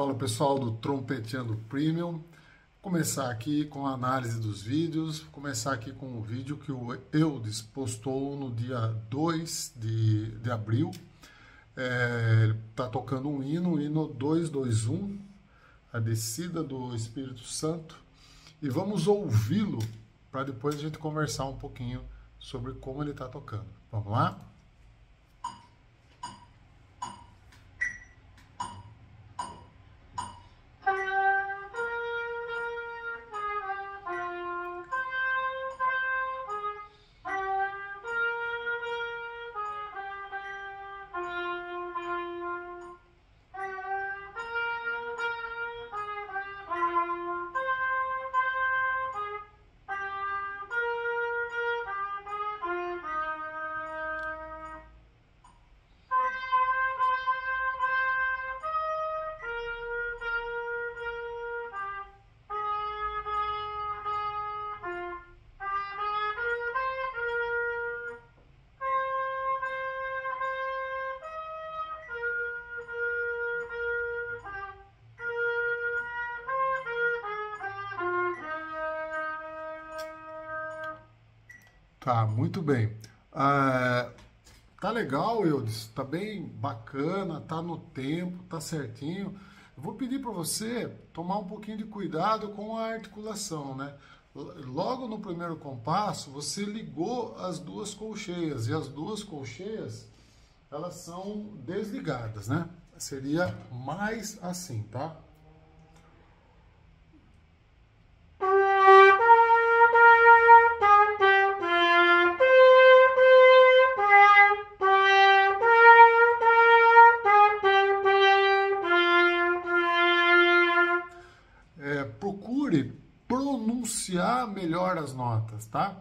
Fala pessoal do Trompeteando Premium. Vou começar aqui com a análise dos vídeos. Vou começar aqui com o vídeo que o Eudes postou no dia 2 de abril. Ele está tocando um hino, o hino 221, a descida do Espírito Santo. E vamos ouvi-lo para depois a gente conversar um pouquinho sobre como ele está tocando. Vamos lá? Tá, muito bem. Tá legal, Eudes, tá bem bacana, tá no tempo, tá certinho. Eu vou pedir para você tomar um pouquinho de cuidado com a articulação, né? Logo no primeiro compasso, você ligou as duas colcheias, e as duas colcheias, elas são desligadas, né? Seria mais assim, tá? Pronunciar melhor as notas, tá?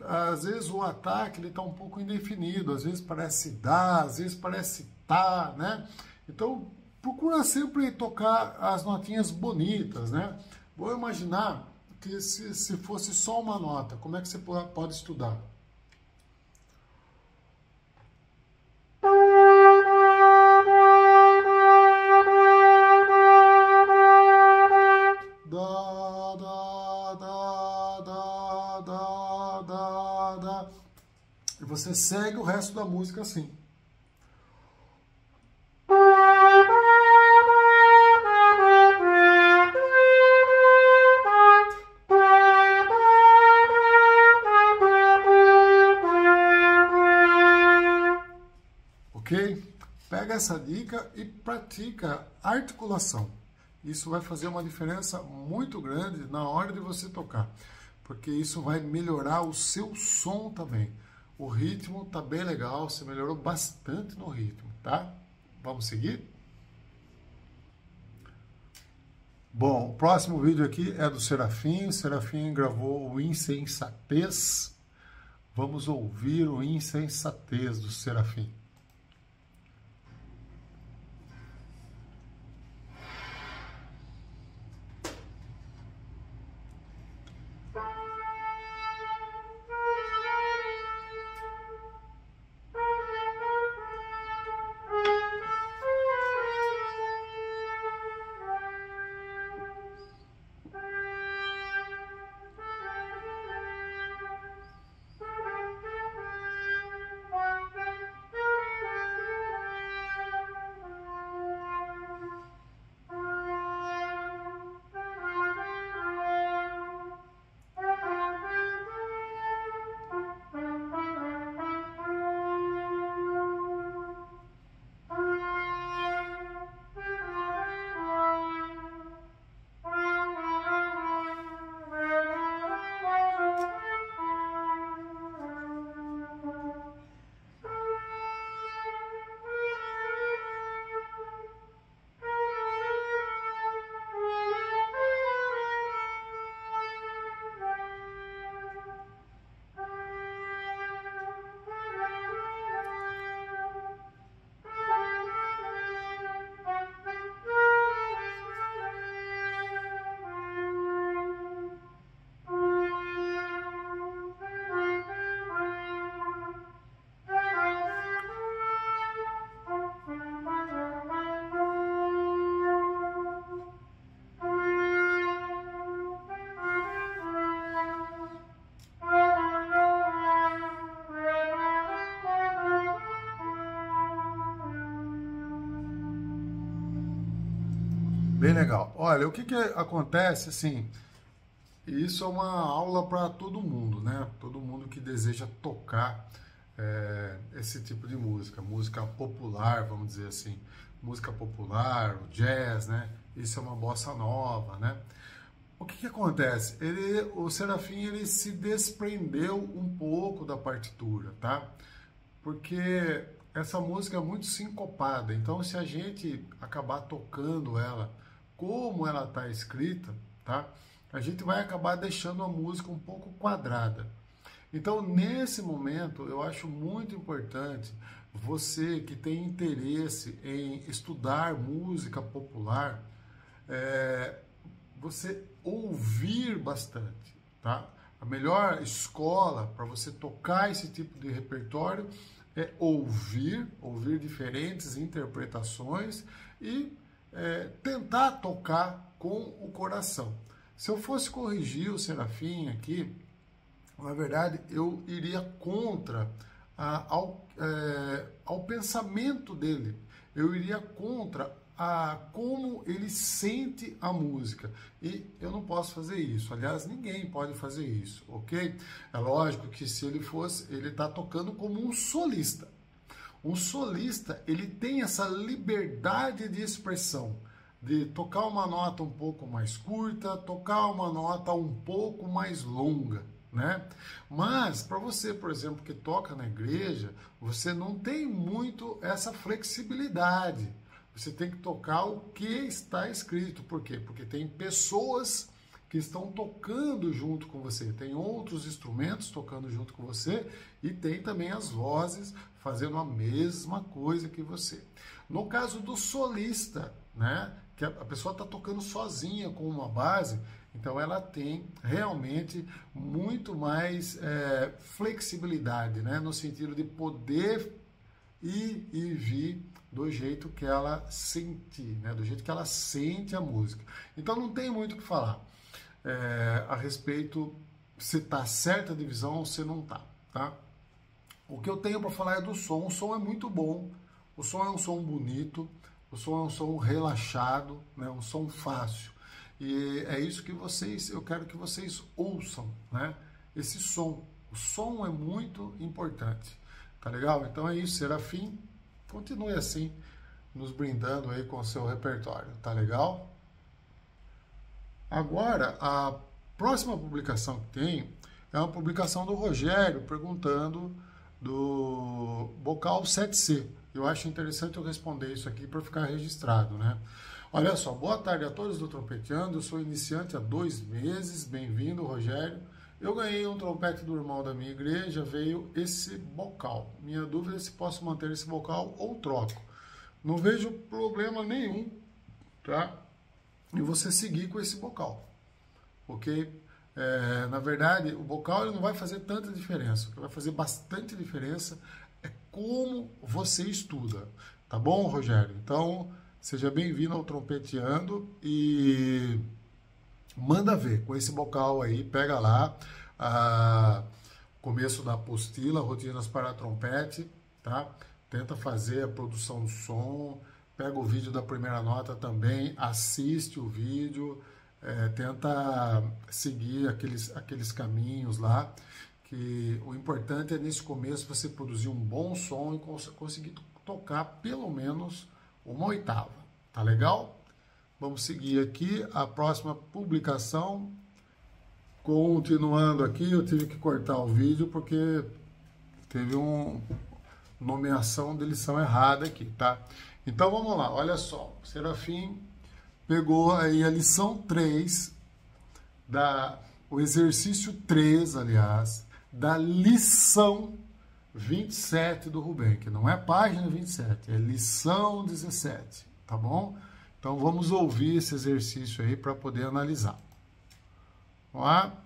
Às vezes o ataque ele tá um pouco indefinido, às vezes parece dá, às vezes parece tá, né? Então procura sempre tocar as notinhas bonitas, né? Vou imaginar que se fosse só uma nota, como é que você pode estudar? Você segue o resto da música assim. Ok? Pega essa dica e pratica articulação. Isso vai fazer uma diferença muito grande na hora de você tocar, porque isso vai melhorar o seu som também. O ritmo tá bem legal, você melhorou bastante no ritmo, tá? Vamos seguir? Bom, o próximo vídeo aqui é do Serafim. O Serafim gravou o Insensatez. Vamos ouvir o Insensatez do Serafim. Bem legal. Olha, o que que acontece, assim, isso é uma aula para todo mundo, né? Todo mundo que deseja tocar esse tipo de música, música popular, vamos dizer assim, música popular, o jazz, né? Isso é uma bossa nova, né? O que que acontece? O Serafim, ele se desprendeu um pouco da partitura, tá? Porque essa música é muito sincopada, então se a gente acabar tocando ela como ela está escrita, tá? A gente vai acabar deixando a música um pouco quadrada. Então, nesse momento, eu acho muito importante você que tem interesse em estudar música popular, você ouvir bastante, tá? A melhor escola para você tocar esse tipo de repertório é ouvir diferentes interpretações e tentar tocar com o coração. Se eu fosse corrigir o Serafim aqui, na verdade, eu iria contra ao pensamento dele. Eu iria contra a como ele sente a música. E eu não posso fazer isso. Aliás, ninguém pode fazer isso, ok? É lógico que se ele fosse, ele está tocando como um solista. Um solista, ele tem essa liberdade de expressão, de tocar uma nota um pouco mais curta, tocar uma nota um pouco mais longa, né? Mas para você, por exemplo, que toca na igreja, você não tem muito essa flexibilidade. Você tem que tocar o que está escrito. Por quê? Porque tem pessoas que estão tocando junto com você, tem outros instrumentos tocando junto com você e tem também as vozes fazendo a mesma coisa que você. No caso do solista, né, que a pessoa está tocando sozinha com uma base, então ela tem realmente muito mais flexibilidade, né, no sentido de poder ir e vir do jeito que ela sentir, né, do jeito que ela sente a música. Então não tem muito o que falar a respeito se está certa a divisão ou se não está, tá? O que eu tenho para falar é do som. O som é muito bom, o som é um som bonito, o som é um som relaxado, né, um som fácil. E é isso que eu quero que vocês ouçam, né? Esse som. O som é muito importante, tá legal? Então é isso, Serafim. Continue assim, nos brindando aí com o seu repertório, tá legal? Agora, a próxima publicação que tem é uma publicação do Rogério, perguntando do bocal 7C. Eu acho interessante eu responder isso aqui para ficar registrado, né? Olha só, boa tarde a todos do Trompeteando, eu sou iniciante há 2 meses, bem-vindo, Rogério. Eu ganhei um trompete do irmão da minha igreja, veio esse bocal. Minha dúvida é se posso manter esse bocal ou troco. Não vejo problema nenhum, tá? E você seguir com esse bocal, ok? Na verdade, o bocal ele não vai fazer tanta diferença. O que vai fazer bastante diferença é como você estuda, tá bom, Rogério? Então, seja bem-vindo ao Trompeteando e manda ver com esse bocal aí, pega lá o começo da apostila, rotinas para trompete, tá? Tenta fazer a produção do som, pega o vídeo da primeira nota também, assiste o vídeo, tenta seguir aqueles caminhos lá, que o importante é nesse começo você produzir um bom som e conseguir tocar pelo menos uma oitava, tá legal? Vamos seguir aqui a próxima publicação. Continuando aqui, eu tive que cortar o vídeo porque teve uma nomeação de lição errada aqui, tá? Então vamos lá, olha só. O Serafim pegou aí a lição 3, o exercício 3, aliás, da lição 27 do Ruben, que não é página 27, é lição 17, tá bom? Então vamos ouvir esse exercício aí para poder analisar. Vamos lá.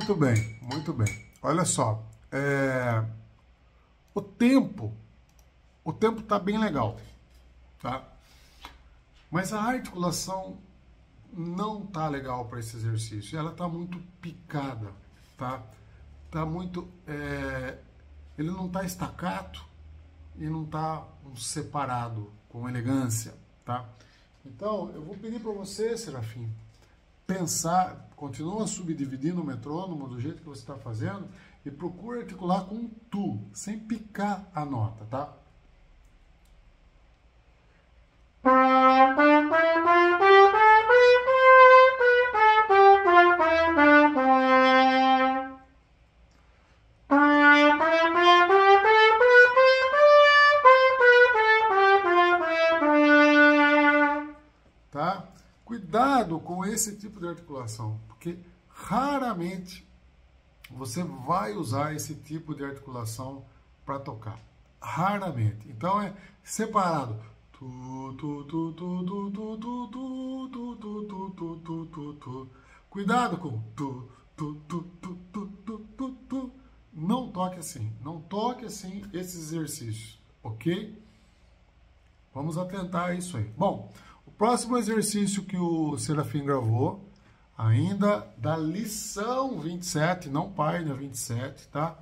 Muito bem, muito bem. Olha só, o tempo está bem legal, tá? Mas a articulação não tá legal para esse exercício. Ela tá muito picada, tá? Tá muito, ele não tá estacato e não tá separado com elegância, tá? Então eu vou pedir para você, Serafim, pensar, continua subdividindo o metrônomo do jeito que você está fazendo e procura articular com um tu, sem picar a nota, tá? Tá? Cuidado com esse tipo de articulação, porque raramente você vai usar esse tipo de articulação para tocar. Raramente. Então é separado. Cuidado com tu. Não toque assim. Não toque assim esses exercícios, ok? Vamos atentar a isso aí. Bom, o próximo exercício que o Serafim gravou, ainda da lição 27, não página 27, tá?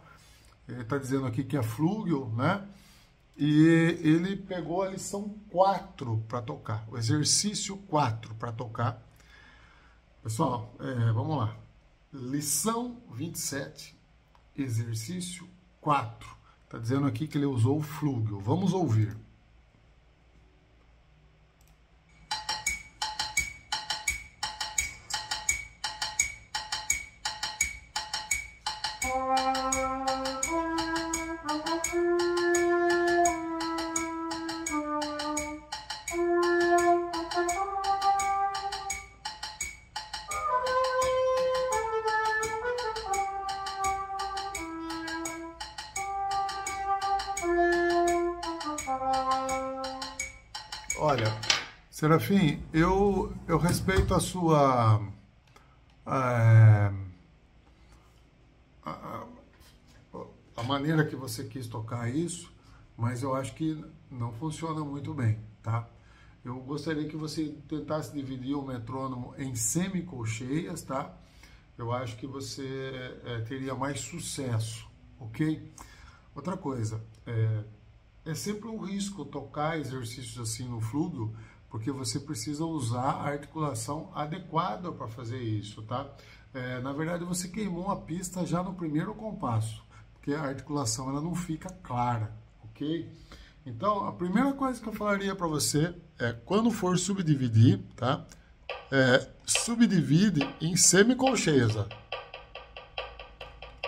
Ele está dizendo aqui que é flúgel, né? E ele pegou a lição 4 para tocar, o exercício 4 para tocar. Pessoal, vamos lá. Lição 27, exercício 4. Está dizendo aqui que ele usou o flúgel. Vamos ouvir. Olha, Serafim, eu respeito a sua a maneira que você quis tocar isso, mas eu acho que não funciona muito bem, tá? Eu gostaria que você tentasse dividir o metrônomo em semicolcheias, tá? Eu acho que você teria mais sucesso, ok? Outra coisa, é sempre um risco tocar exercícios assim no flúgel, porque você precisa usar a articulação adequada para fazer isso, tá? Na verdade, você queimou a pista já no primeiro compasso, porque a articulação ela não fica clara, ok? Então, a primeira coisa que eu falaria para você é, quando for subdividir, tá? Subdivide em semicolcheias.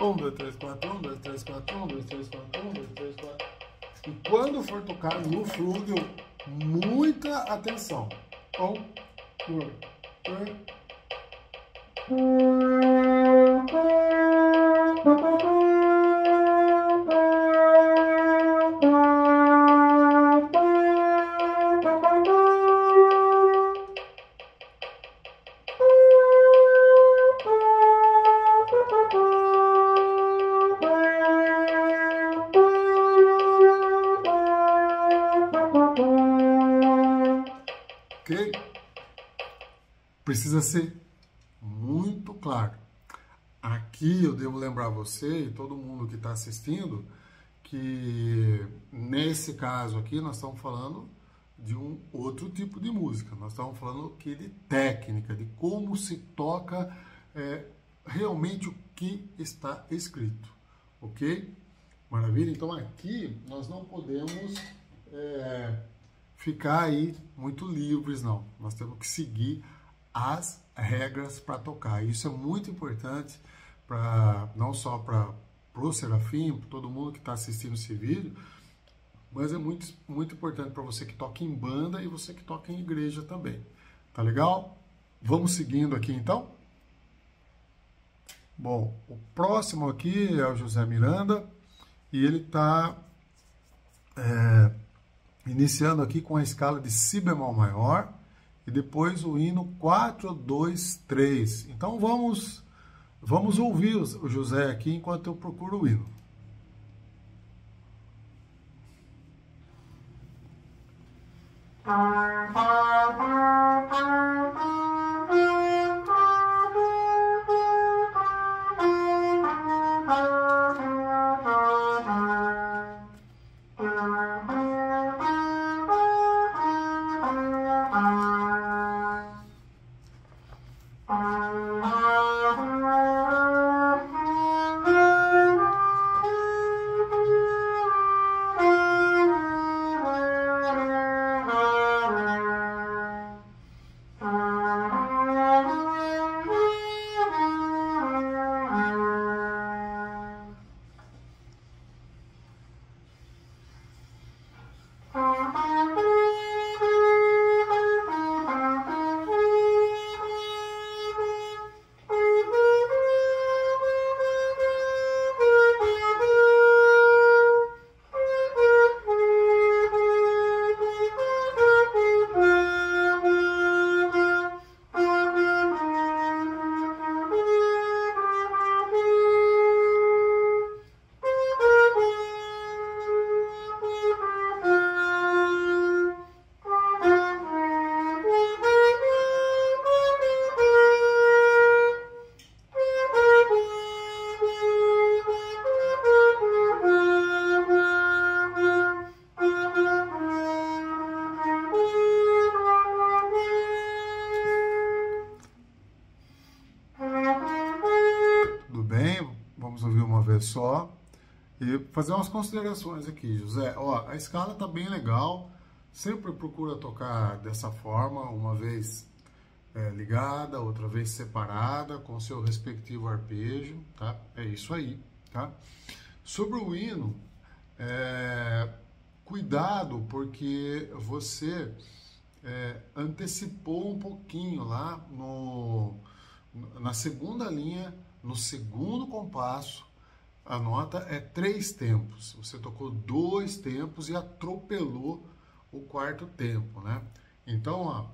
1, 2, 3, 4, 1, 2, 3, 4, 1, 2, 3, 4, 1, 2, 3, 4... E quando for tocar no flúgel, muita atenção. Precisa ser muito claro. Aqui eu devo lembrar você e todo mundo que está assistindo que nesse caso aqui nós estamos falando de um outro tipo de música. Nós estamos falando aqui de técnica, de como se toca realmente o que está escrito. Ok? Maravilha? Então aqui nós não podemos ficar aí muito livres, não. Nós temos que seguir as regras para tocar. Isso é muito importante, para não só para o Serafim, para todo mundo que está assistindo esse vídeo, mas é muito importante para você que toca em banda e você que toca em igreja também. Tá legal? Vamos seguindo aqui então? Bom, o próximo aqui é o José Miranda e ele está iniciando aqui com a escala de si bemol maior, e depois o hino 4, 2, 3. Então vamos Vamos ouvir o José aqui enquanto eu procuro o hino. Só e fazer umas considerações aqui, José. Ó, a escala tá bem legal, sempre procura tocar dessa forma, uma vez ligada, outra vez separada, com seu respectivo arpejo, tá? É isso aí, tá? Sobre o hino, cuidado, porque você antecipou um pouquinho lá na segunda linha, no segundo compasso. A nota é 3 tempos, você tocou 2 tempos e atropelou o 4º tempo, né? Então, ó,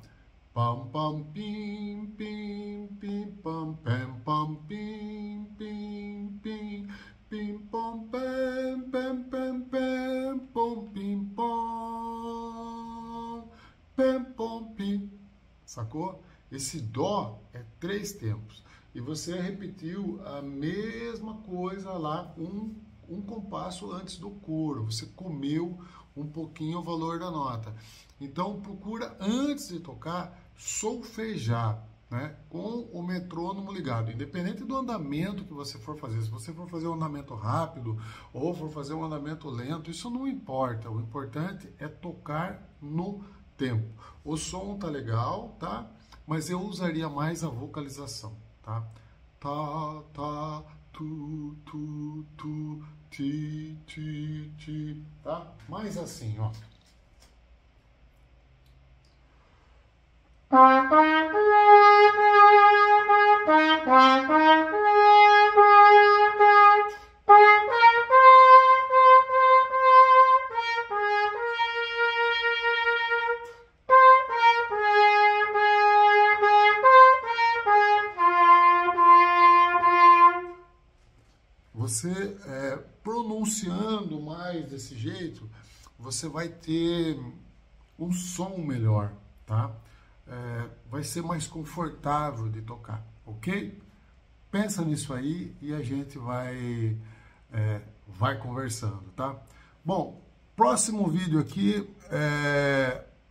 pam pam pim pim pim pam pam pam pim pim pim pim pam pam pam pam pam pim pam pim, sacou? Esse dó é 3 tempos. E você repetiu a mesma coisa lá, um compasso antes do coro. Você comeu um pouquinho o valor da nota. Então, procura, antes de tocar, solfejar, né? Com o metrônomo ligado. Independente do andamento que você for fazer. Se você for fazer um andamento rápido ou for fazer um andamento lento, isso não importa. O importante é tocar no tempo. O som tá legal, tá? Mas eu usaria mais a vocalização. Tá, tá, tu, tu, tu, ti, ti, ti, tá? Mais assim, ó. Você pronunciando mais desse jeito, você vai ter um som melhor, tá? Vai ser mais confortável de tocar, ok? Pensa nisso aí e a gente vai conversando, tá? Bom, próximo vídeo aqui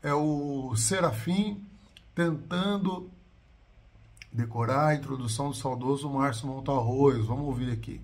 é o Serafim tentando decorar a introdução do saudoso Márcio Montarroyos. Vamos ouvir aqui.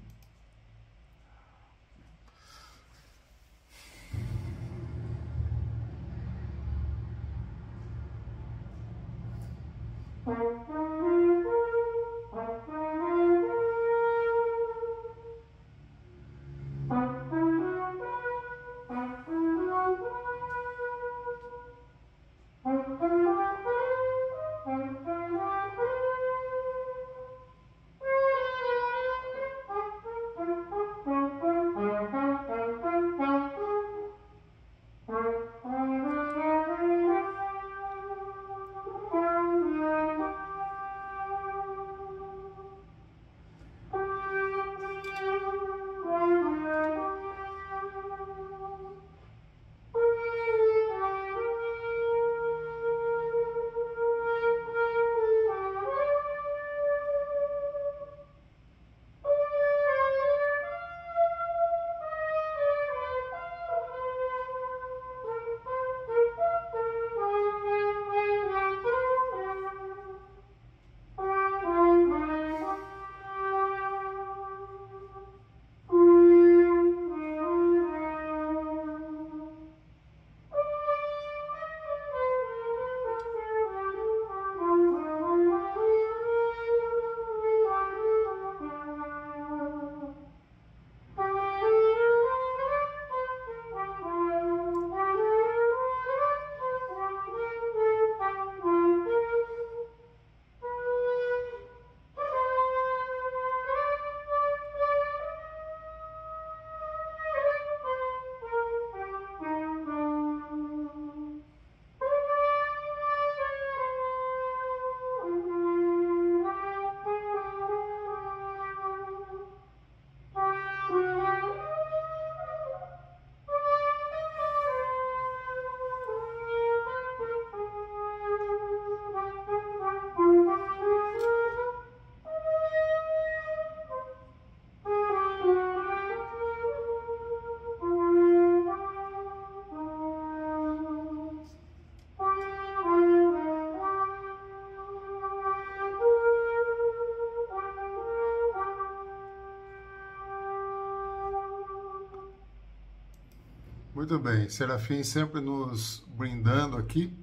Muito bem, Serafim sempre nos brindando aqui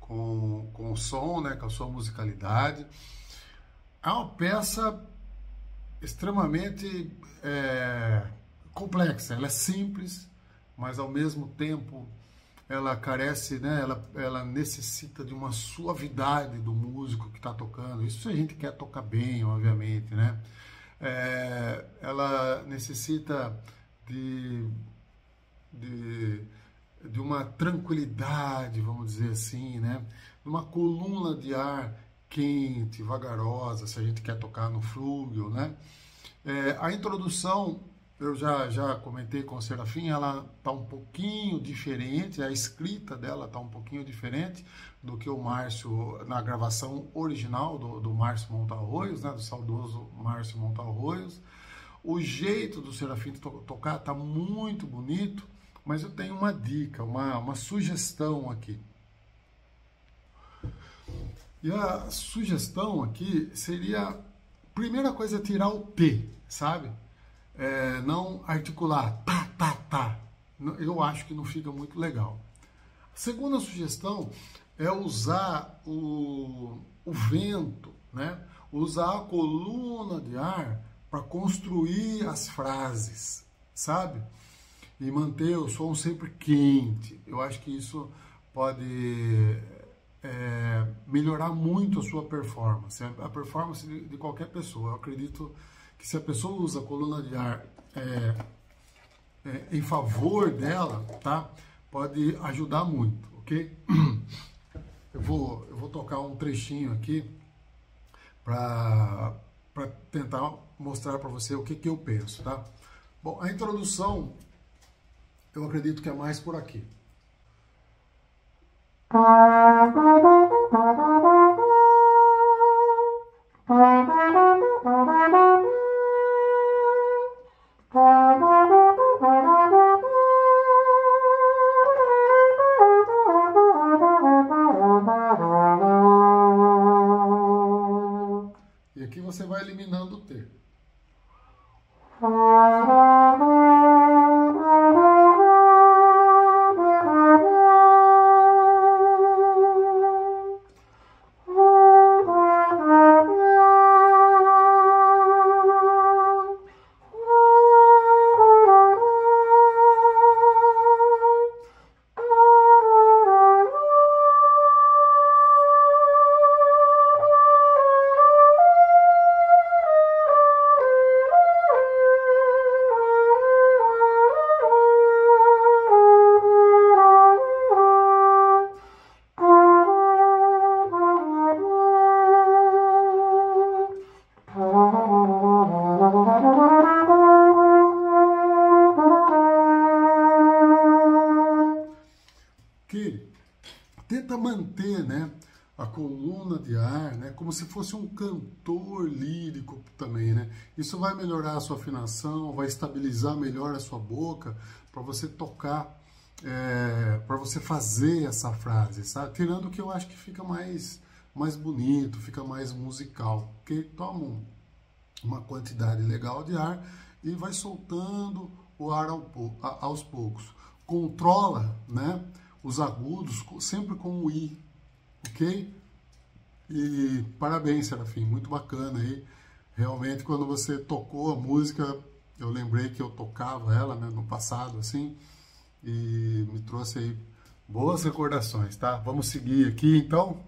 com o som, né, com a sua musicalidade. É uma peça extremamente complexa, ela é simples, mas ao mesmo tempo ela carece, né, ela necessita de uma suavidade do músico que está tocando. Isso se a gente quer tocar bem, obviamente, né? Ela necessita de uma tranquilidade, vamos dizer assim, né? Uma coluna de ar quente, vagarosa, se a gente quer tocar no flúgel, né? A introdução, eu já comentei com o Serafim, ela está um pouquinho diferente, a escrita dela está um pouquinho diferente do que o Márcio, na gravação original do Márcio Montarroyos, né, do saudoso Márcio Montarroyos. O jeito do Serafim tocar está muito bonito, mas eu tenho uma dica, uma sugestão aqui. E a sugestão aqui seria, primeira coisa, tirar o T, sabe? Não articular, tá. Eu acho que não fica muito legal. A segunda sugestão é usar o vento, né? Usar a coluna de ar para construir as frases, sabe? E manter o som sempre quente. Eu acho que isso pode melhorar muito a sua performance, a performance de qualquer pessoa. Eu acredito que se a pessoa usa a coluna de ar em favor dela, tá? Pode ajudar muito, ok? Eu vou tocar um trechinho aqui para tentar mostrar para você o que eu penso, tá? Bom, a introdução, eu acredito que é mais por aqui. E aqui você vai eliminando o T. Manter, né, a coluna de ar, né, como se fosse um cantor lírico também, né? Isso vai melhorar a sua afinação, vai estabilizar melhor a sua boca para você tocar, para você fazer essa frase, sabe? Tirando que eu acho que fica mais bonito, fica mais musical, porque toma uma quantidade legal de ar e vai soltando o ar aos poucos. Controla, né, os agudos, sempre com o I, ok? E parabéns, Serafim, muito bacana aí. Realmente, quando você tocou a música, eu lembrei que eu tocava ela, né, no passado, assim, e me trouxe aí boas recordações, tá? Vamos seguir aqui, então.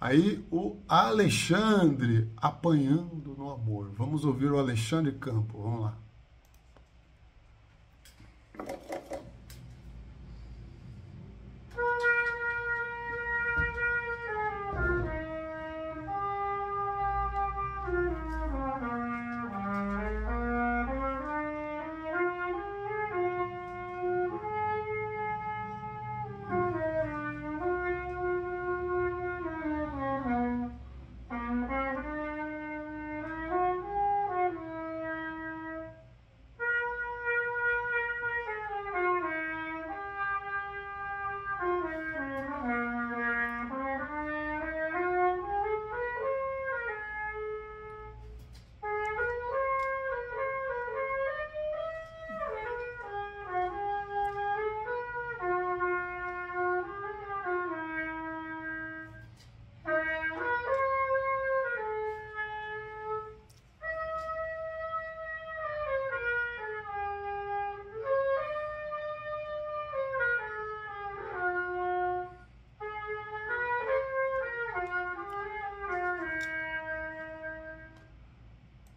Aí, o Alexandre apanhando no amor. Vamos ouvir o Alexandre Campo, vamos lá.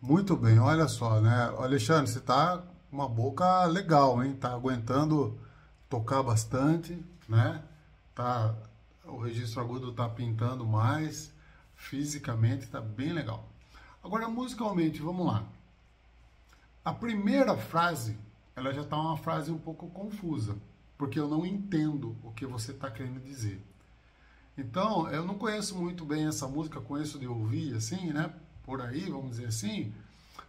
Muito bem, olha só, né? Alexandre, você tá com uma boca legal, hein? Tá aguentando tocar bastante, né? Tá, o registro agudo tá pintando mais, fisicamente tá bem legal. Agora, musicalmente, vamos lá. A primeira frase, ela já tá uma frase um pouco confusa, porque eu não entendo o que você tá querendo dizer. Então, eu não conheço muito bem essa música, conheço de ouvir, assim, né? Por aí, vamos dizer assim,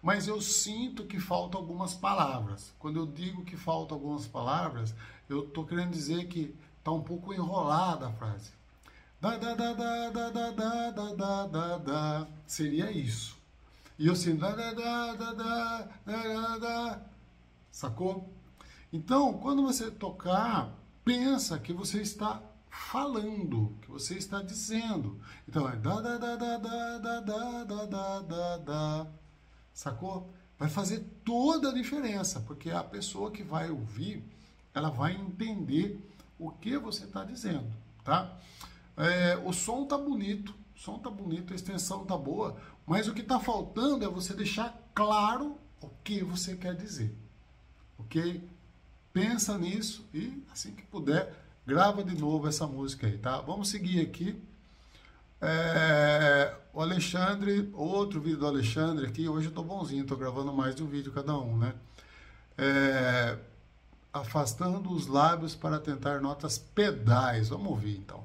mas eu sinto que faltam algumas palavras. Quando eu digo que faltam algumas palavras, eu tô querendo dizer que tá um pouco enrolada a frase. Da da da da da da da da da da da seria isso. E eu sinto da da da da da da da, sacou? Então, quando você tocar, pensa que você está falando, que você está dizendo. Então é da da da da da da da da da da, sacou? Vai fazer toda a diferença, porque a pessoa que vai ouvir, ela vai entender o que você está dizendo, tá? É, o som tá bonito, o som tá bonito, a extensão tá boa, mas o que tá faltando é você deixar claro o que você quer dizer, ok? Pensa nisso e assim que puder, grava de novo essa música aí, tá? Vamos seguir aqui. O Alexandre, outro vídeo do Alexandre aqui. Hoje eu tô bonzinho, tô gravando mais de um vídeo cada um, né? Afastando os lábios para tentar notas pedais. Vamos ouvir, então.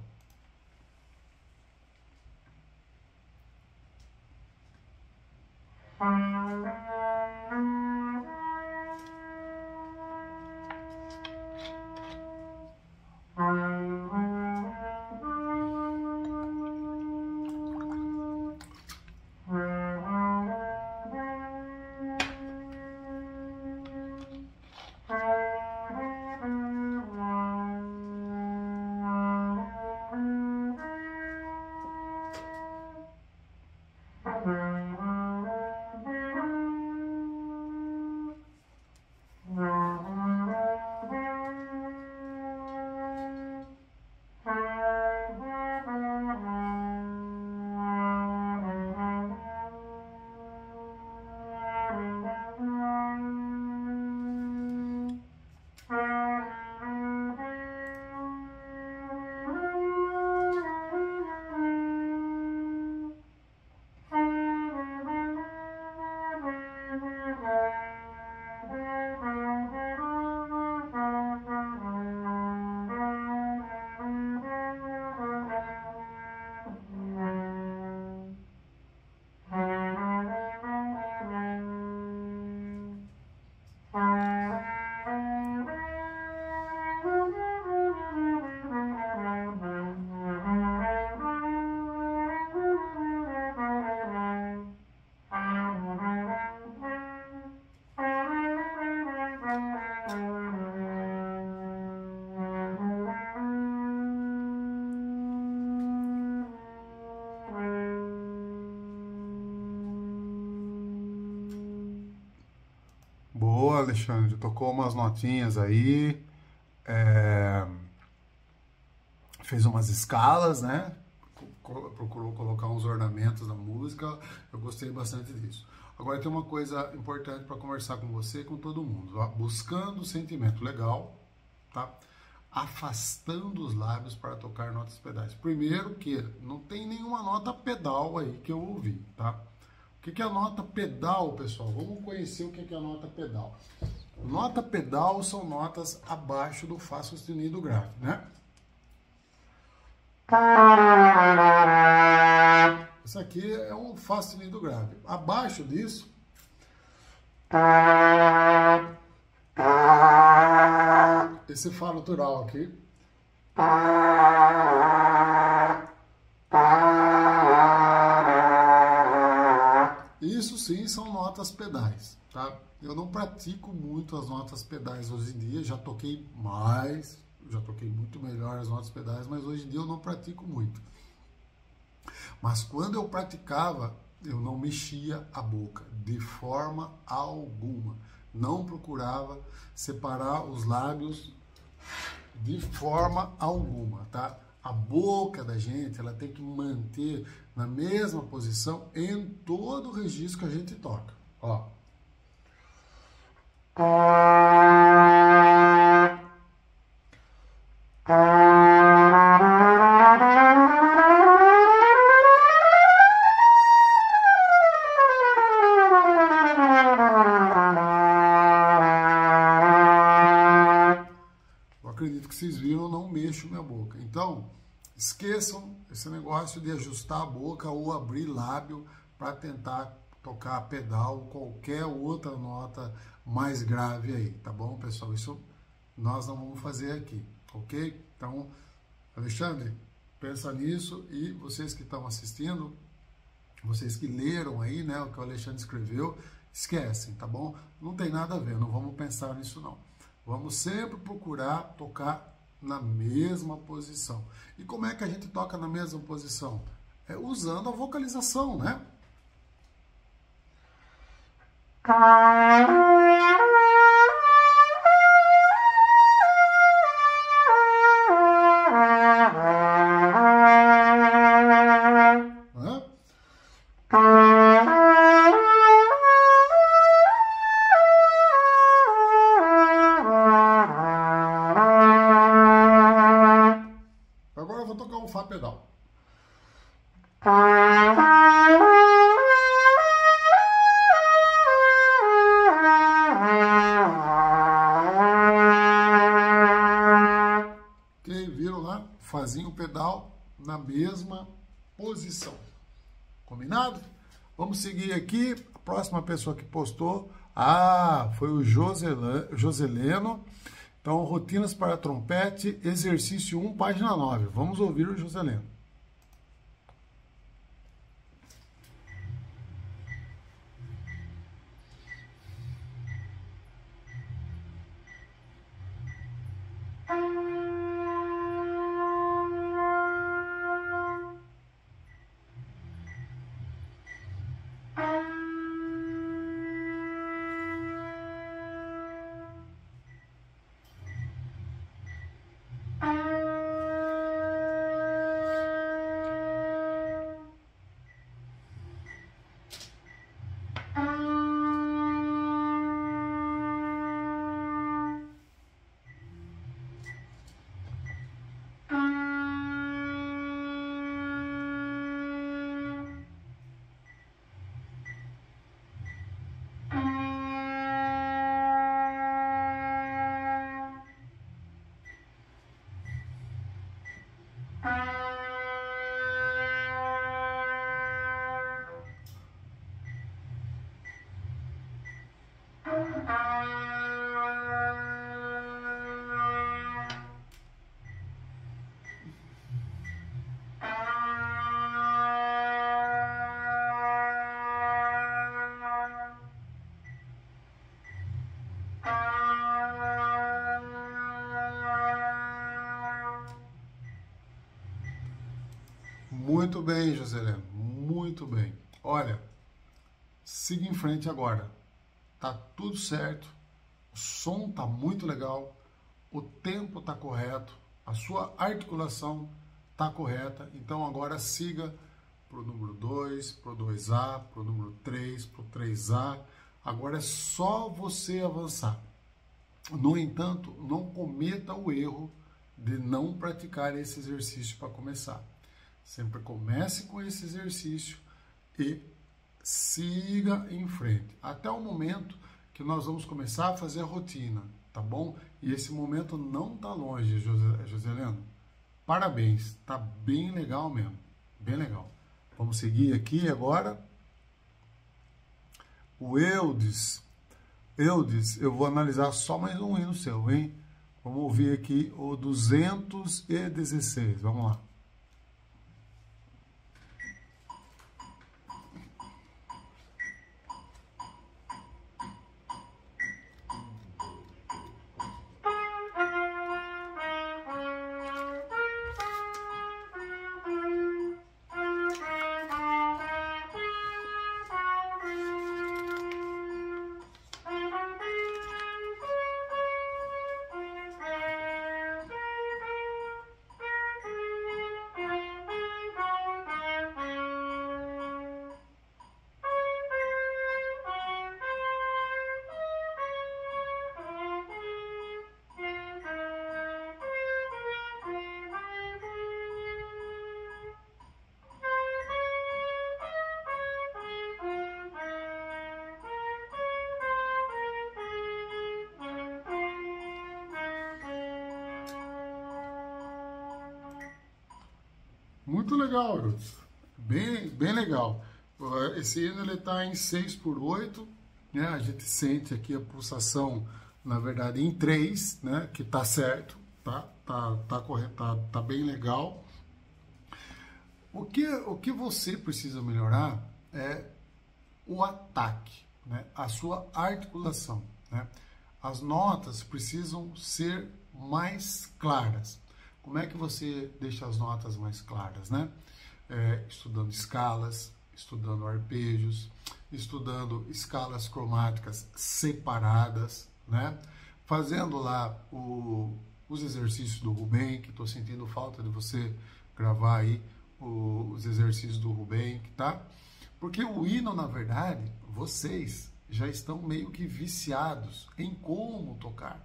Alexandre, tocou umas notinhas aí, fez umas escalas, né? Procurou colocar uns ornamentos na música, eu gostei bastante disso. Agora tem uma coisa importante para conversar com você e com todo mundo, ó, buscando o sentimento legal, tá? Afastando os lábios para tocar notas pedais. Primeiro que não tem nenhuma nota pedal aí que eu ouvi, tá? O que é a nota pedal, pessoal? Vamos conhecer o que é a nota pedal. Nota pedal são notas abaixo do Fá sustenido grave, né? Isso aqui é um Fá sustenido grave. Abaixo disso... esse Fá natural aqui... Isso sim são notas pedais, tá? Eu não pratico muito as notas pedais hoje em dia, já toquei mais, já toquei muito melhor as notas pedais, mas hoje em dia eu não pratico muito. Mas quando eu praticava, eu não mexia a boca, de forma alguma. Não procurava separar os lábios de forma alguma, tá? A boca da gente, ela tem que manter na mesma posição em todo o registro que a gente toca, Ó. Eu acredito que vocês viram, eu não mexo minha boca. Então, esqueçam esse negócio de ajustar a boca ou abrir lábio para tentar tocar pedal ou qualquer outra nota mais grave aí, tá bom, pessoal? Isso nós não vamos fazer aqui, ok? Então, Alexandre, pensa nisso, e vocês que estão assistindo, vocês que leram aí, né, o que o Alexandre escreveu, esquecem, tá bom? Não tem nada a ver, não vamos pensar nisso não. Vamos sempre procurar tocar na mesma posição. E como é que a gente toca na mesma posição? É usando a vocalização, né? Agora eu vou tocar um Fá pedal. Fazinho pedal na mesma posição. Combinado? Vamos seguir aqui. A próxima pessoa que postou, foi o Joseleno. Então, rotinas para trompete, exercício 1, página 9. Vamos ouvir o Joseleno. Muito bem, Joseleno, muito bem. Olha, siga em frente agora. Tá tudo certo, o som tá muito legal, o tempo tá correto, a sua articulação tá correta. Então agora siga pro número 2, pro 2A, pro número 3, pro 3A. Agora é só você avançar. No entanto, não cometa o erro de não praticar esse exercício para começar. Sempre comece com esse exercício e siga em frente, até o momento que nós vamos começar a fazer a rotina, tá bom? E esse momento não tá longe, Joseleno. Parabéns, tá bem legal mesmo, bem legal. Vamos seguir aqui agora. O Eudes. Eudes, eu vou analisar só mais um hino seu, hein? Vamos ouvir aqui o 216, vamos lá. Muito legal, Eudes. Bem legal. Esse hino ele está em 6/8, né? A gente sente aqui a pulsação, na verdade, em 3, né? Que tá certo, tá corretado, tá bem legal. O que você precisa melhorar é o ataque, né? A sua articulação, né? As notas precisam ser mais claras. Como é que você deixa as notas mais claras, né? Estudando escalas, estudando arpejos, estudando escalas cromáticas separadas, né? Fazendo lá os exercícios do Ruben, que estou sentindo falta de você gravar aí os exercícios do Ruben, tá? Porque o hino, na verdade, vocês já estão meio que viciados em como tocar.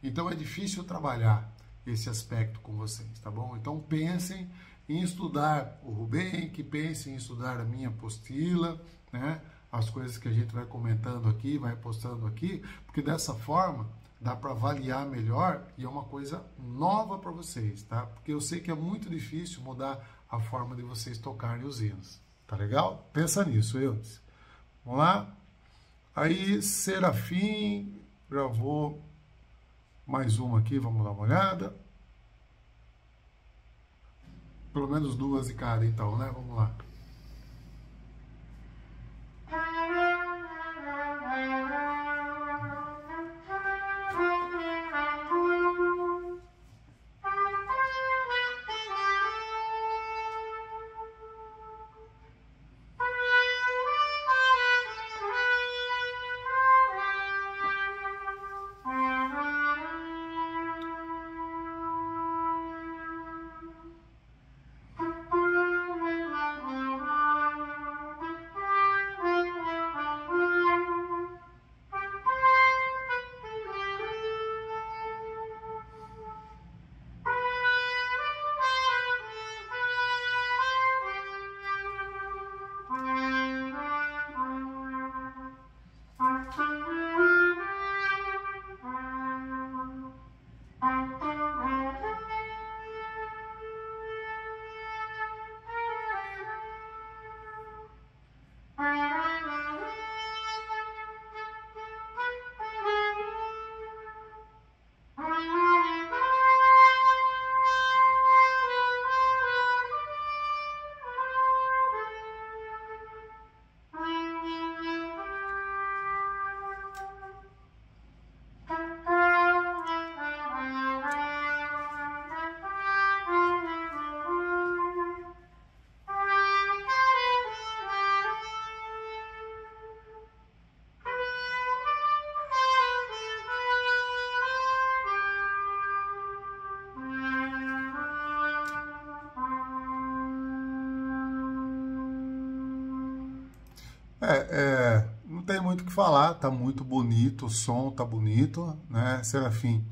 Então é difícil trabalhar esse aspecto com vocês, tá bom? Então pensem em estudar o Ruben, que pensem em estudar a minha apostila, né? As coisas que a gente vai comentando aqui, vai postando aqui, porque dessa forma dá para avaliar melhor e é uma coisa nova para vocês, tá? Porque eu sei que é muito difícil mudar a forma de vocês tocarem os hinos, tá legal? Pensa nisso, Eudes. Vamos lá? Aí, Serafim gravou mais uma aqui, vamos dar uma olhada. Pelo menos duas de cada, então, né? Vamos lá. Não tem muito o que falar, tá muito bonito, o som tá bonito, né, Serafim?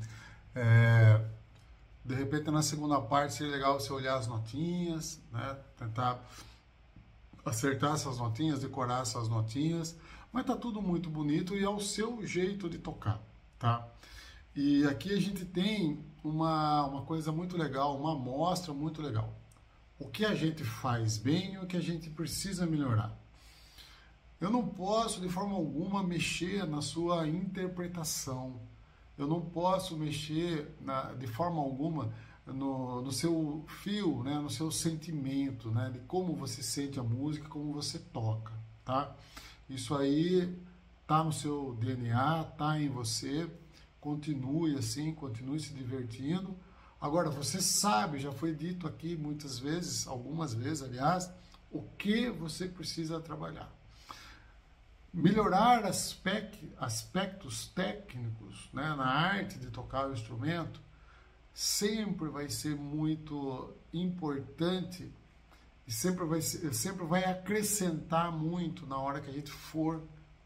De repente, na segunda parte, seria legal você olhar as notinhas, né, tentar acertar essas notinhas, decorar essas notinhas, mas tá tudo muito bonito e é o seu jeito de tocar, tá? E aqui a gente tem uma coisa muito legal, uma amostra muito legal. O que a gente faz bem e o que a gente precisa melhorar. Eu não posso, de forma alguma, mexer na sua interpretação. Eu não posso mexer, de forma alguma, no seu fio, né? No seu sentimento, né? De como você sente a música, como você toca, tá? Isso aí tá no seu DNA, tá em você. Continue assim, continue se divertindo. Agora, você sabe, já foi dito aqui muitas vezes, algumas vezes, aliás, o que você precisa trabalhar. Melhorar aspectos técnicos, né, na arte de tocar o instrumento sempre vai ser muito importante e sempre vai acrescentar muito na hora que a gente for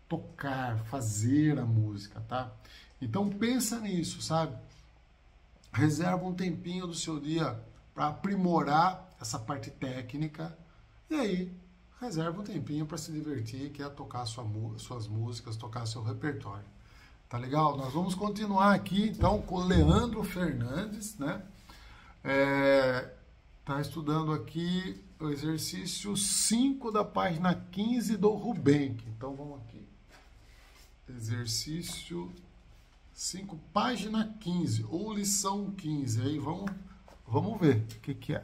tocar, fazer a música, tá? Então pensa nisso, sabe? Reserva um tempinho do seu dia para aprimorar essa parte técnica e aí reserva um tempinho para se divertir, que é tocar suas músicas, tocar seu repertório. Tá legal? Nós vamos continuar aqui, então, com o Leandro Fernandes, né? Está estudando aqui o exercício 5 da página 15 do Ruben. Então vamos aqui. Exercício 5, página 15, ou lição 15. Aí vamos ver o que, que é.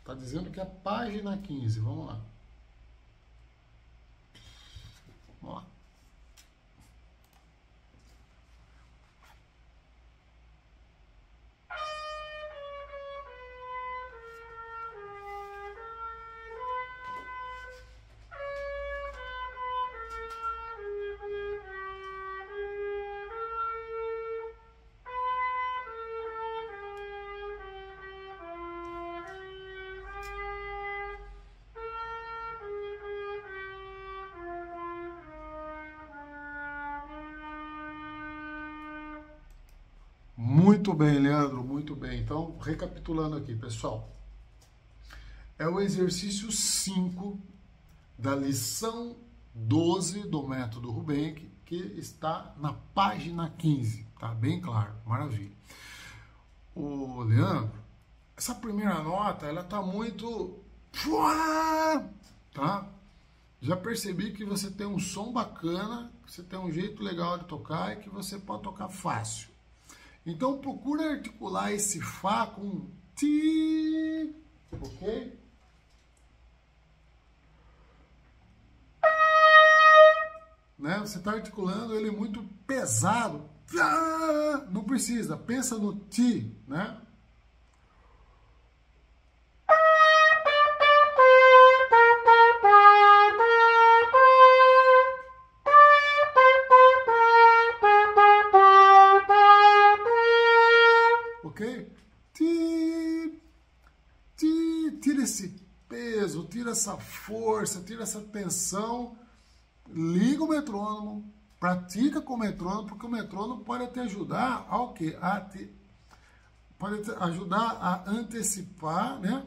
Está dizendo que é página 15. Vamos lá. Vamos lá. Muito bem, Leandro, muito bem. Então, recapitulando aqui, pessoal. É o exercício 5 da lição 12 do método Rubenck, que está na página 15. Tá bem claro, maravilha. Ô, Leandro, essa primeira nota, ela tá muito... Tá? Já percebi que você tem um som bacana, que você tem um jeito legal de tocar e que você pode tocar fácil. Então, procura articular esse Fá com Ti, ok? Né? Você está articulando ele muito pesado. Não precisa, pensa no Ti, né? Tira esse peso, tira essa força, tira essa tensão, liga o metrônomo, pratica com o metrônomo, porque o metrônomo pode te ajudar ao quê? Pode te ajudar a antecipar, né?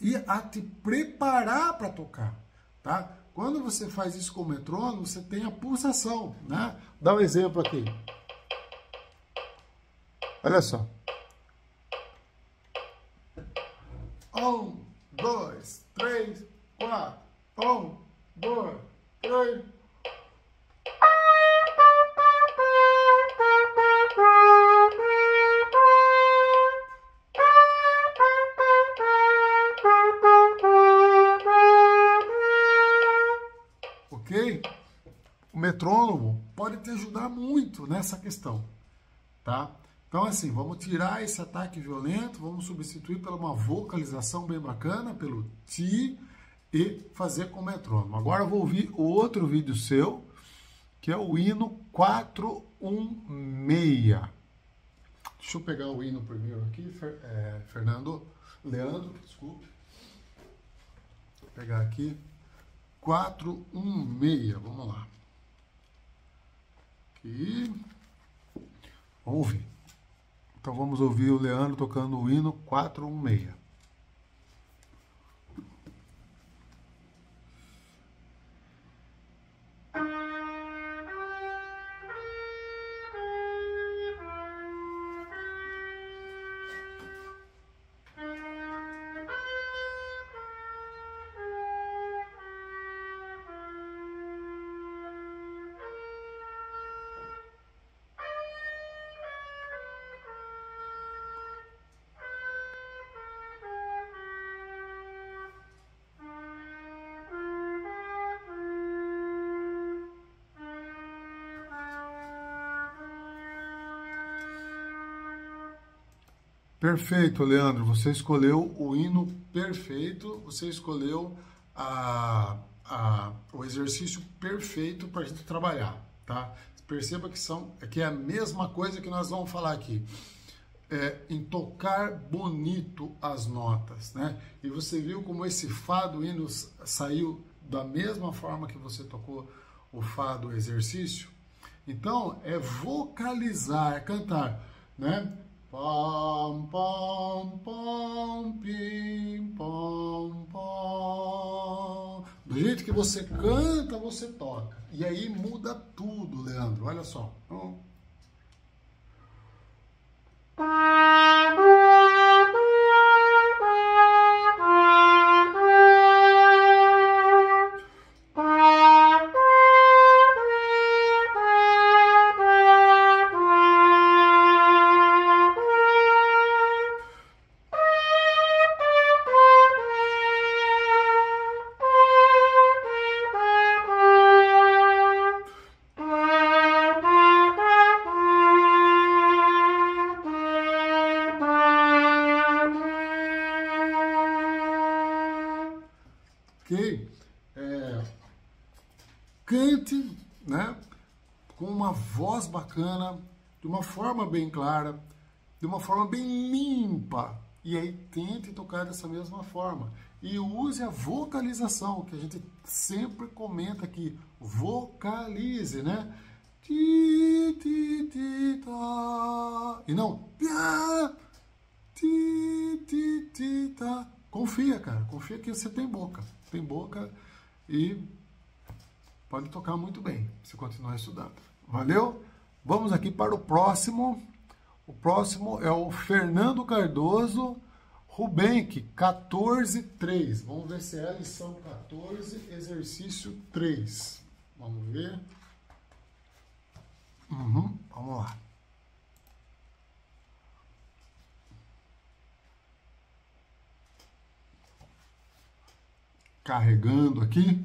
E a te preparar para tocar, tá? Quando você faz isso com o metrônomo, você tem a pulsação, né? Dá um exemplo aqui. Olha só. 1, 2, 3, 4. 1, 2, 3. Ok? O metrônomo pode te ajudar muito nessa questão, tá? Então, assim, vamos tirar esse ataque violento, vamos substituir por uma vocalização bem bacana, pelo Ti, e fazer com o metrônomo. Agora eu vou ouvir o outro vídeo seu, que é o hino 416. Deixa eu pegar o hino primeiro aqui, Leandro, desculpe. Vou pegar aqui, 416, vamos lá. Aqui, vamos ouvir. Então vamos ouvir o Leandro tocando o hino 416. Perfeito, Leandro. Você escolheu o hino perfeito, você escolheu o exercício perfeito para a gente trabalhar, tá? Perceba que é a mesma coisa que nós vamos falar aqui, em tocar bonito as notas, né? E você viu como esse Fá do hino saiu da mesma forma que você tocou o Fá do exercício? Então, é vocalizar, é cantar, né? Pom, pom, pom, pim, pom, pom. Do jeito que você canta, você toca. E aí muda tudo, Leandro. Olha só. voz bacana, de uma forma bem clara, de uma forma bem limpa. E aí tente tocar dessa mesma forma. E use a vocalização, que a gente sempre comenta aqui. Vocalize, né? Ti, ti, ti, tá. E não... Ti, ti, ti, tá. Confia, cara. Confia que você tem boca. Tem boca e pode tocar muito bem, se continuar estudando. Valeu? Vamos aqui para o próximo. O próximo é o Fernando Cardoso, Rubenck, 14.3. Vamos ver se é a lição 14, exercício 3. Vamos ver. Vamos lá. Carregando aqui.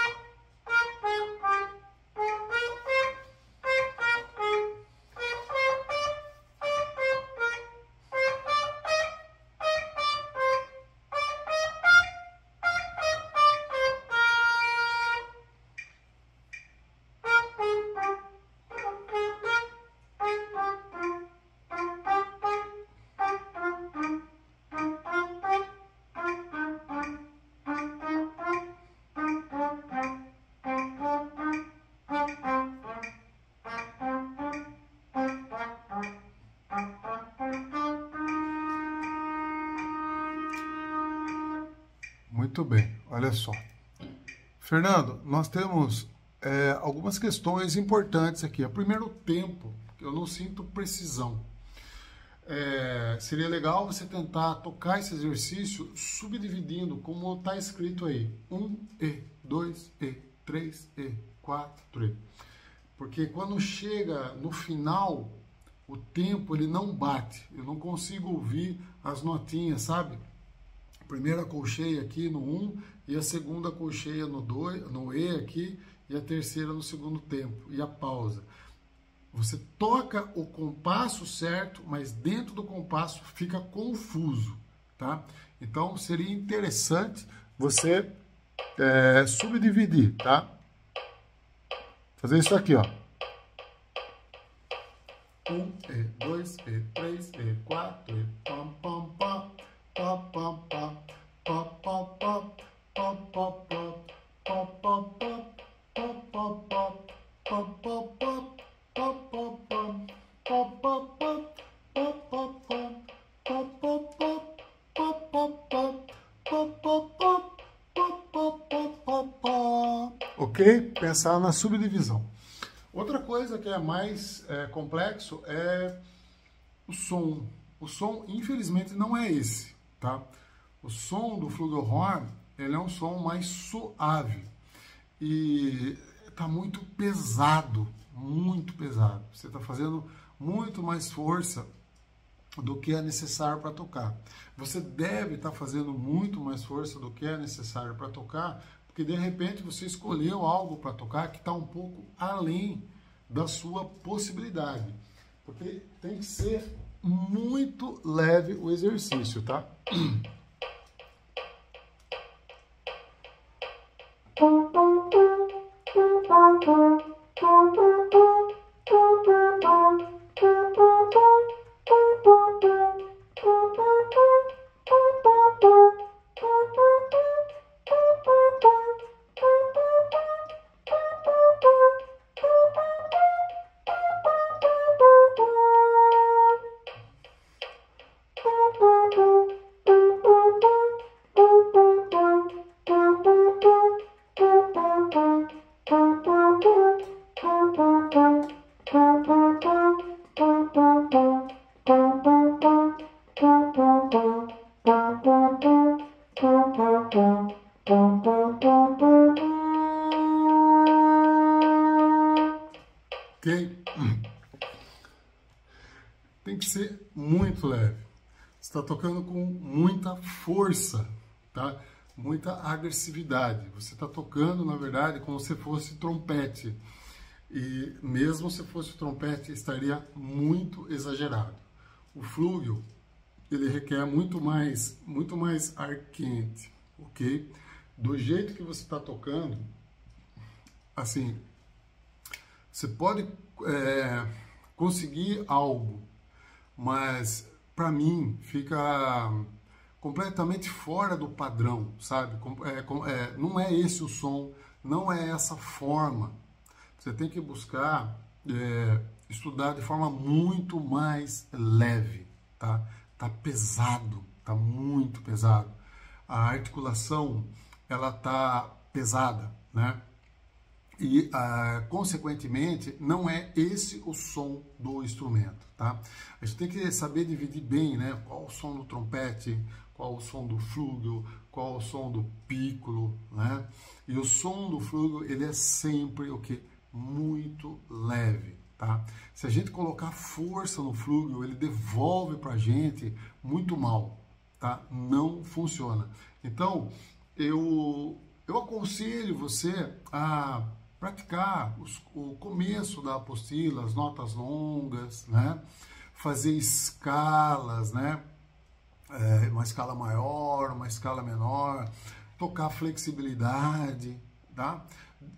Muito bem, olha só. Fernando, nós temos algumas questões importantes aqui. A primeira, o tempo, eu não sinto precisão. Seria legal você tentar tocar esse exercício subdividindo, como está escrito aí. 1E, 2E, 3E, 4E. Porque quando chega no final, o tempo ele não bate. Eu não consigo ouvir as notinhas, sabe? Primeira colcheia aqui no 1 e a segunda colcheia no 2, no E aqui, e a terceira no segundo tempo, e a pausa. Você toca o compasso certo, mas dentro do compasso fica confuso, tá? Então seria interessante você subdividir, tá? Fazer isso aqui, ó. 1, E, 2, E, 3, E, 4, E, pam, pam, pam. Pa, pa, pa, pa, pa, pa, pa, pa, pa, pa, pa, pa, pa, pa, pa, pa, pa, pa. Ok? Pensar na subdivisão. Outra coisa que é mais complexo é o som. O som, infelizmente, não é esse. Tá? O som do flugelhorn, ele é um som mais suave e está muito pesado, você está fazendo muito mais força do que é necessário para tocar, você deve estar fazendo muito mais força do que é necessário para tocar, porque de repente você escolheu algo para tocar que está um pouco além da sua possibilidade, porque tem que ser muito leve o exercício, tá? Ok? Tem que ser muito leve. Você está tocando com muita força, tá? muita agressividade. Você está tocando, na verdade, como se fosse trompete. E mesmo se fosse trompete, estaria muito exagerado. O flúgel, ele requer muito mais ar quente, ok? Do jeito que você está tocando, assim, você pode conseguir algo, mas para mim fica completamente fora do padrão, sabe? Não é esse o som, não é essa forma. Você tem que buscar estudar de forma muito mais leve, tá? Tá pesado, tá muito pesado. A articulação, ela tá pesada, né? E, consequentemente, não é esse o som do instrumento, tá? A gente tem que saber dividir bem, né? Qual o som do trompete, qual o som do flúgel, qual o som do piccolo, né? E o som do flúgel, ele é sempre o quê? Muito leve, tá? Se a gente colocar força no flúgel, ele devolve pra gente muito mal, tá? Não funciona. Então, eu aconselho você a praticar o começo da apostila, as notas longas, né? Fazer escalas, né? Uma escala maior, uma escala menor, tocar flexibilidade, tá?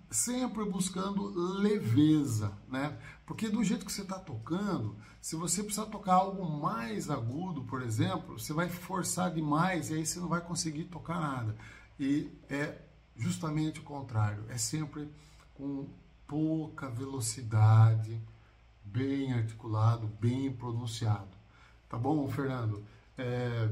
Sempre buscando leveza, né? Porque do jeito que você está tocando, se você precisar tocar algo mais agudo, por exemplo, você vai forçar demais e aí você não vai conseguir tocar nada. E é justamente o contrário, é sempre com pouca velocidade, bem articulado, bem pronunciado. Tá bom, Fernando? É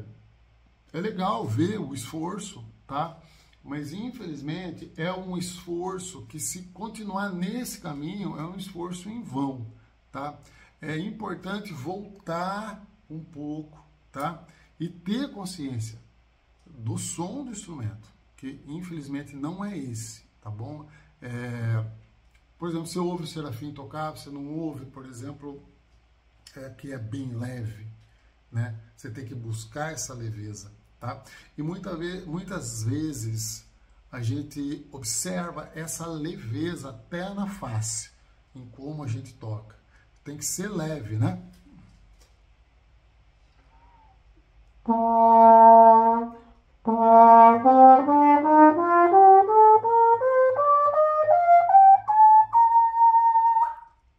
legal ver o esforço, tá? Mas infelizmente é um esforço que, se continuar nesse caminho, é um esforço em vão, tá? É importante voltar um pouco, tá? E ter consciência do som do instrumento, que infelizmente não é esse, tá bom? Por exemplo, você ouve o Serafim tocar, você não ouve, por exemplo, que é bem leve, né? Você tem que buscar essa leveza, tá? E muitas vezes a gente observa essa leveza até na face, em como a gente toca. Tem que ser leve, né?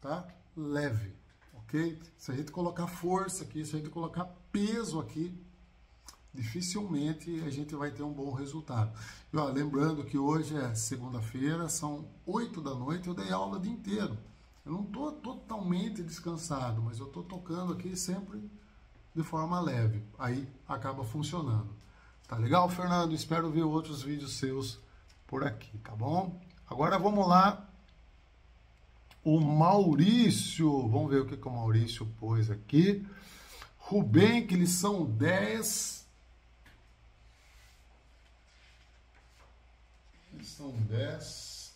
Tá? Leve, ok? Se a gente colocar força aqui, se a gente colocar peso aqui, dificilmente a gente vai ter um bom resultado. E, ó, lembrando que hoje é segunda-feira, são 8 da noite, eu dei aula o dia inteiro. Eu não estou totalmente descansado, mas eu estou tocando aqui sempre de forma leve. Aí acaba funcionando. Tá legal, Fernando? Espero ver outros vídeos seus por aqui, tá bom? Agora vamos lá. O Maurício, vamos ver o que o Maurício pôs aqui. Ruben, que lição 10... Lição 10,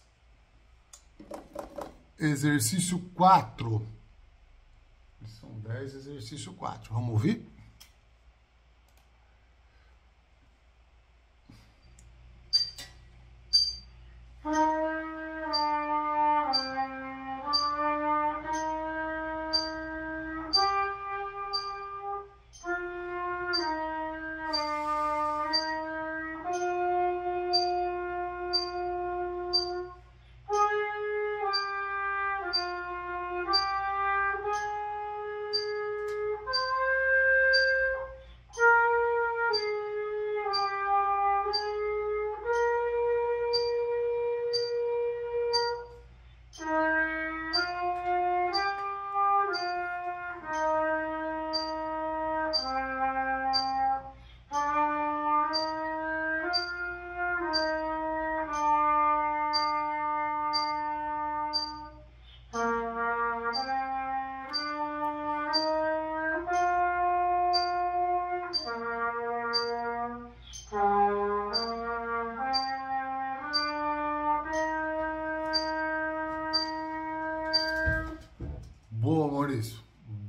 exercício 4. Lição 10, exercício 4. Vamos ouvir?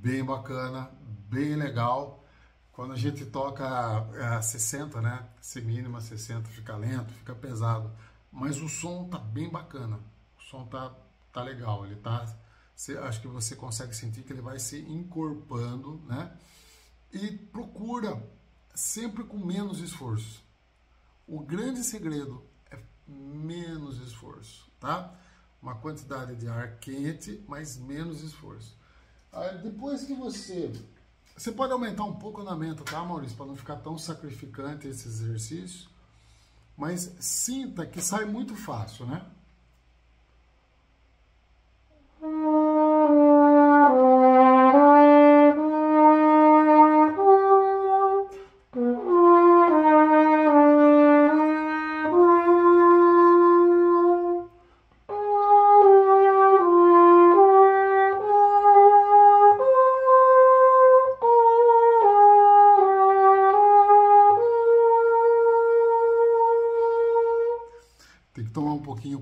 Bem bacana, bem legal. Quando a gente toca a 60, né? Si mínima, 60, fica lento, fica pesado. Mas o som tá bem bacana. O som tá legal. Ele tá. Acho que você consegue sentir que ele vai se encorpando, né? E procura sempre com menos esforço. O grande segredo é menos esforço, tá? Uma quantidade de ar quente, mas menos esforço. Aí depois que você pode aumentar um pouco na menta, tá, Maurício? Para não ficar tão sacrificante esse exercício. Mas sinta que sai muito fácil, né?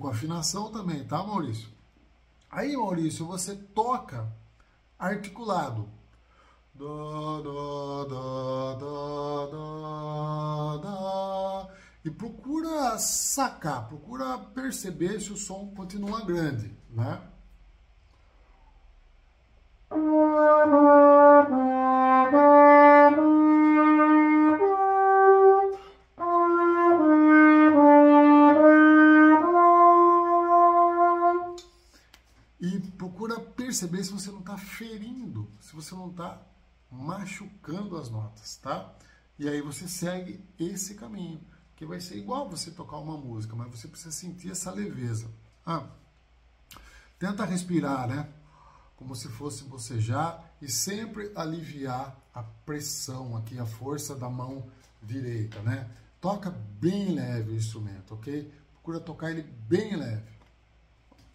Com afinação também, tá, Maurício? Aí, Maurício, você toca articulado. Dó, dó, dó, dó, dó, dó. E procura sacar, procura perceber se o som continua grande, né? Perceber se você não está ferindo, se você não está machucando as notas, tá? E aí você segue esse caminho, que vai ser igual você tocar uma música, mas você precisa sentir essa leveza. Tenta respirar, né? Como se fosse bocejar e sempre aliviar a pressão aqui, a força da mão direita, né? Toca bem leve o instrumento, ok? Procura tocar ele bem leve.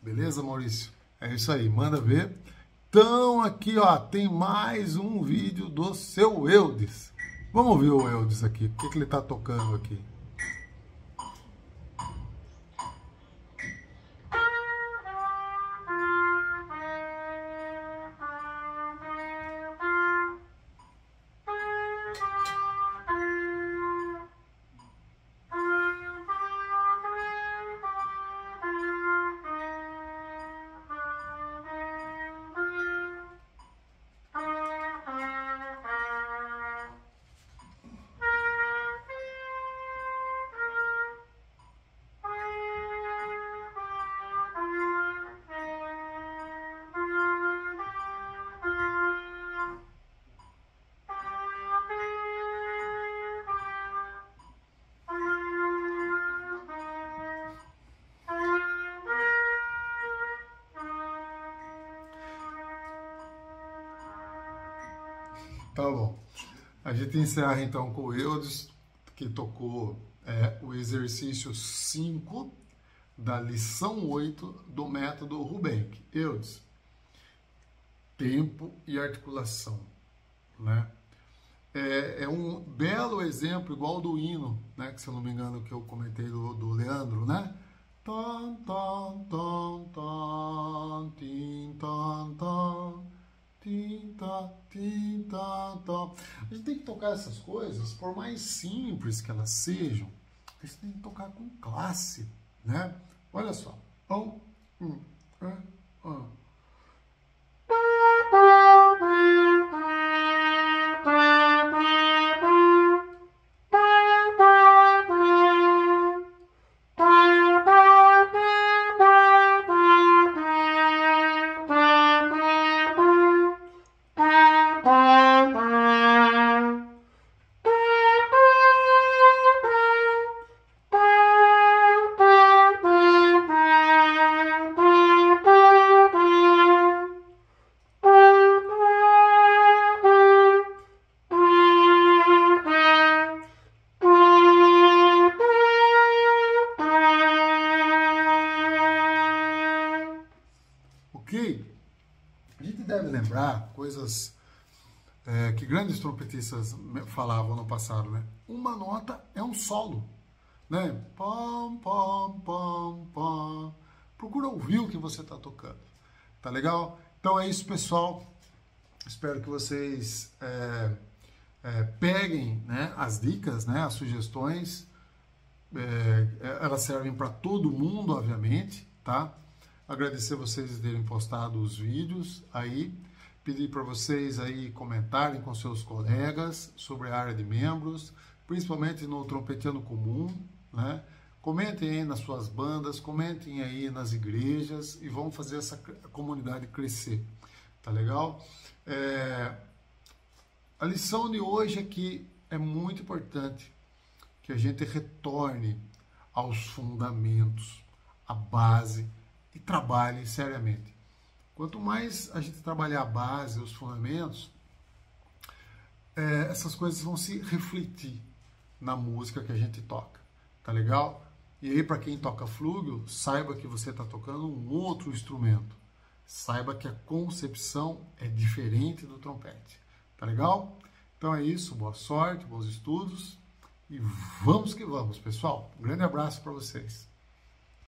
Beleza, Maurício? É isso aí, manda ver. Então aqui, ó, tem mais um vídeo do seu Eudes. Vamos ver o Eudes aqui, o que ele tá tocando aqui. Tá bom, a gente encerra então com o Eudes, que tocou o exercício 5 da lição 8 do método Ruben. Eudes, tempo e articulação, né? É um belo exemplo, igual do hino, né? Que se eu não me engano que eu comentei do Leandro, né? Tom, tom, tom, tom, tim, tom, tom. Tinta, tinta, tá. A gente tem que tocar essas coisas, por mais simples que elas sejam, a gente tem que tocar com classe, né? Olha só. Um, um. Coisas que grandes trompetistas falavam no passado, né? Uma nota é um solo, né? Pom, pom, pom, pom. Procura ouvir o que você está tocando, tá legal? Então é isso, pessoal. Espero que vocês peguem, né, as dicas, né, as sugestões, elas servem para todo mundo, obviamente, tá? Agradecer vocês terem postado os vídeos aí, pedir para vocês aí comentarem com seus colegas sobre a área de membros, principalmente no Trompeteando Comum, né? Comentem aí nas suas bandas, comentem aí nas igrejas e vamos fazer essa comunidade crescer, tá legal? A lição de hoje é que é muito importante que a gente retorne aos fundamentos, à base, e trabalhe seriamente. Quanto mais a gente trabalhar a base, os fundamentos, essas coisas vão se refletir na música que a gente toca, tá legal? E aí, para quem toca flúgio, saiba que você está tocando um outro instrumento, saiba que a concepção é diferente do trompete, tá legal? Então é isso, boa sorte, bons estudos, e vamos que vamos, pessoal. Um grande abraço para vocês.